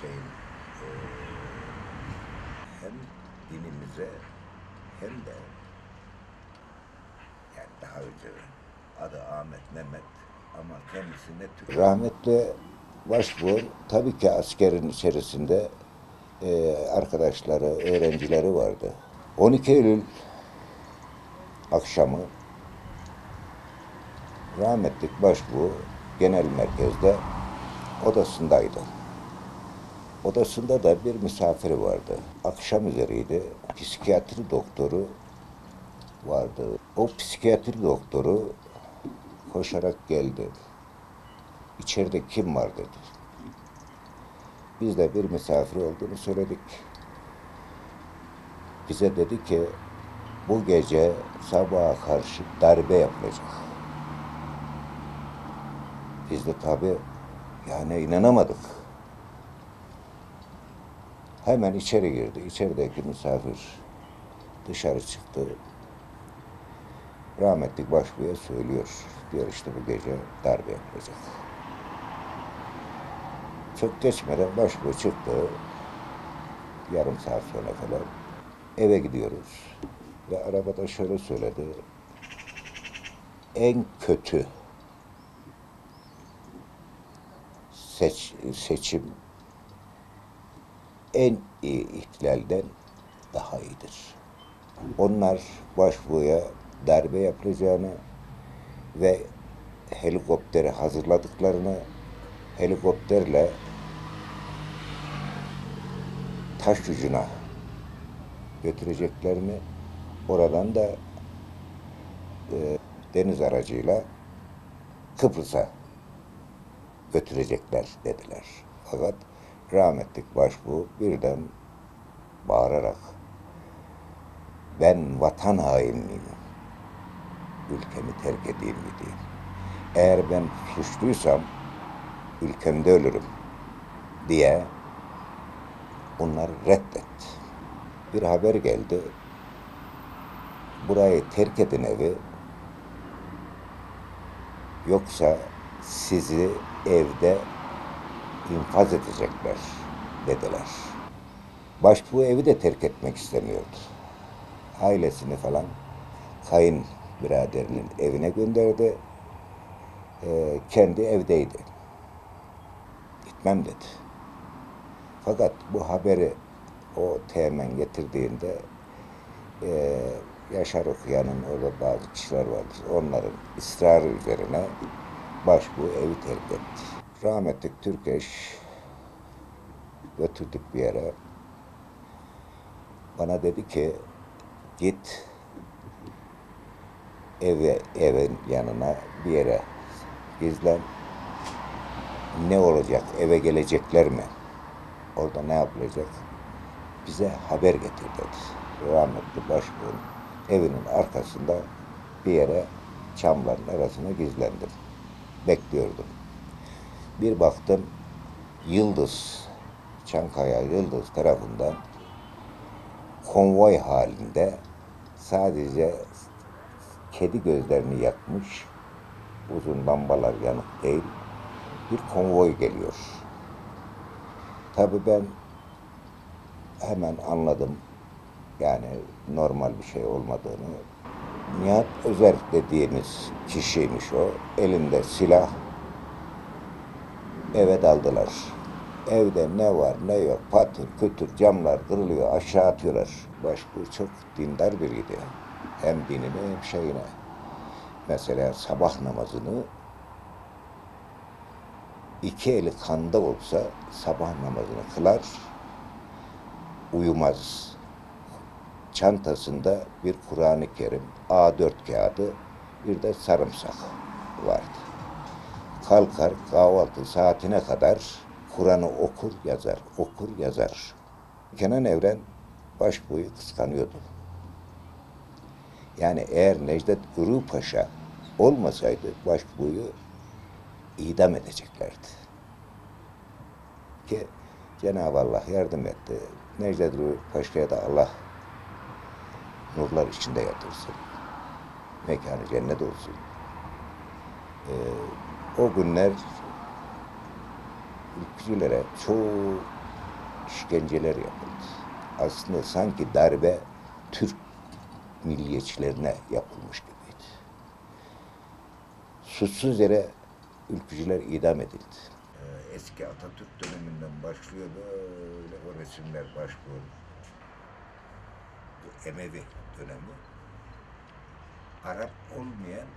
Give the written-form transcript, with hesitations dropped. şeyin hem dinimize hem de yani daha önce adı Ahmet Mehmet ama kendisine Türk. Rahmetli Başbuğ tabii ki askerin içerisinde arkadaşları, öğrencileri vardı. 12 Eylül akşamı rahmetli Başbuğ genel merkezde odasındaydı. Odasında da bir misafiri vardı. Akşam üzeriydi. Psikiyatri doktoru vardı. O psikiyatri doktoru koşarak geldi. İçeride kim var dedi. Biz de bir misafir olduğunu söyledik. Bize dedi ki bu gece sabaha karşı darbe yapılacak. Biz de tabii yani inanamadık. Hemen içeri girdi. İçerideki misafir dışarı çıktı. Rahmetli Başbuğ'a söylüyor. Diyor işte bu gece darbe yapılacak. Çok geçmeden Başbuğ çıktı. Yarım saat sonra falan eve gidiyoruz. Ve arabada şöyle söyledi. En kötü seçim en iyi ihtilalden daha iyidir. Onlar Başbuğ'a darbe yapılacağını ve helikopteri hazırladıklarını, helikopterle Taşucu'na götüreceklerini, oradan da deniz aracıyla Kıbrıs'a götürecekler dediler. Fakat rahmetli Başbuğ birden bağırarak ben vatan hainliyim, ülkemi terk edeyim dedi. Eğer ben suçluysam ülkemde ölürüm diye bunları reddetti. Bir haber geldi. Burayı terk edin evi, yoksa sizi evde infaz edecekler dediler. Başbuğ evi de terk etmek istemiyordu. Ailesini falan kayınbiraderinin evine gönderdi. Kendi evdeydi. Gitmem dedi. Fakat bu haberi o teğmen getirdiğinde Yaşar Okuyan'ın orada bazı kişiler vardı. Onların ısrarı üzerine Başbuğ evi terk etti. Rahmetli Türkeş götürdük bir yere. Bana dedi ki git evin yanına bir yere gizlen. Ne olacak? Eve gelecekler mi? Orada ne yapılacak? Bize haber getir dedi. Rahmetli Başbuğ'un evinin arkasında bir yere çamların arasına gizlendim. Bekliyordum. Bir baktım Yıldız, Çankaya Yıldız tarafından konvoy halinde sadece kedi gözlerini yakmış, uzun lambalar yanık değil, bir konvoy geliyor. Tabii ben hemen anladım yani normal bir şey olmadığını. Niyazi Özer dediğimiz kişiymiş o. Elinde silah. Eve daldılar. Evde ne var ne yok patır kütür camlar kırılıyor, aşağı atıyorlar. Başbuğ çok dindar biriydi. Hem dinine hem şeyine. Mesela sabah namazını iki eli kanda olsa sabah namazını kılar, uyumaz. Çantasında bir Kur'an-ı Kerim, A4 kağıdı, bir de sarımsak vardı. Kalkar kahvaltı saatine kadar Kur'an'ı okur yazar, okur yazar. Kenan Evren Başbuğ'u kıskanıyordu. Yani eğer Necdet Üruğ Paşa olmasaydı Başbuğ'u idam edeceklerdi. Ki Cenab-ı Allah yardım etti. Necdet Üruğ Paşa'ya da Allah nurlar içinde yatırsın. Mekanı cennet olsun. O günler ülkücülere çok işkenceler yapıldı. Aslında sanki darbe Türk milliyetçilerine yapılmış gibiydi. Suçsuz yere ülkücüler idam edildi. Eski Atatürk döneminden başlıyordu. Öyle o resimler Başbuğ. Bu Emevi dönemi. Arap olmayan